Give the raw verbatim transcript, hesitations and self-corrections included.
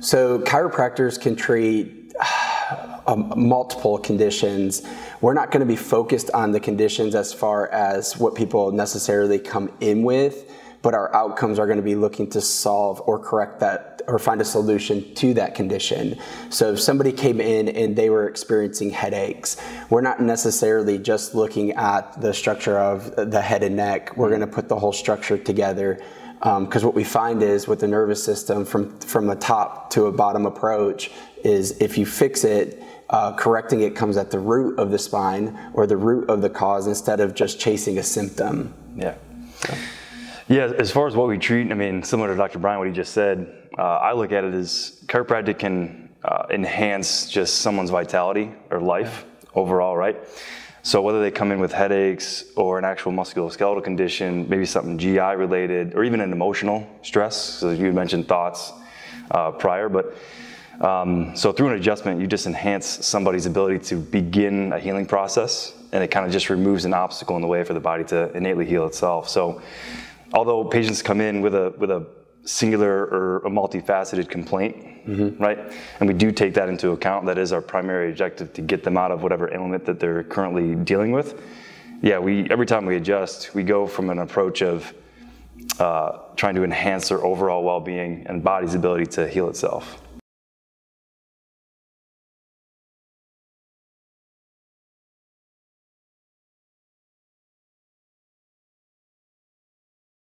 So chiropractors can treat uh, multiple conditions. We're not going to be focused on the conditions as far as what people necessarily come in with, but our outcomes are going to be looking to solve or correct that or find a solution to that condition. So if somebody came in and they were experiencing headaches, we're not necessarily just looking at the structure of the head and neck. We're going to put the whole structure together, because um, what we find is with the nervous system from, from a top to a bottom approach is if you fix it, Uh, correcting it comes at the root of the spine or the root of the cause instead of just chasing a symptom. Yeah. So. Yeah, as far as what we treat, I mean, similar to Doctor Bryan, what he just said, uh, I look at it as chiropractic can uh, enhance just someone's vitality or life overall, right? So whether they come in with headaches or an actual musculoskeletal condition, maybe something G I related or even an emotional stress, so you mentioned thoughts uh, prior, but Um, so through an adjustment, you just enhance somebody's ability to begin a healing process, and it kind of just removes an obstacle in the way for the body to innately heal itself. So although patients come in with a, with a singular or a multifaceted complaint, mm-hmm. right? And we do take that into account. That is our primary objective, to get them out of whatever ailment that they're currently dealing with. Yeah, we, every time we adjust, we go from an approach of uh, trying to enhance their overall well-being and body's ability to heal itself.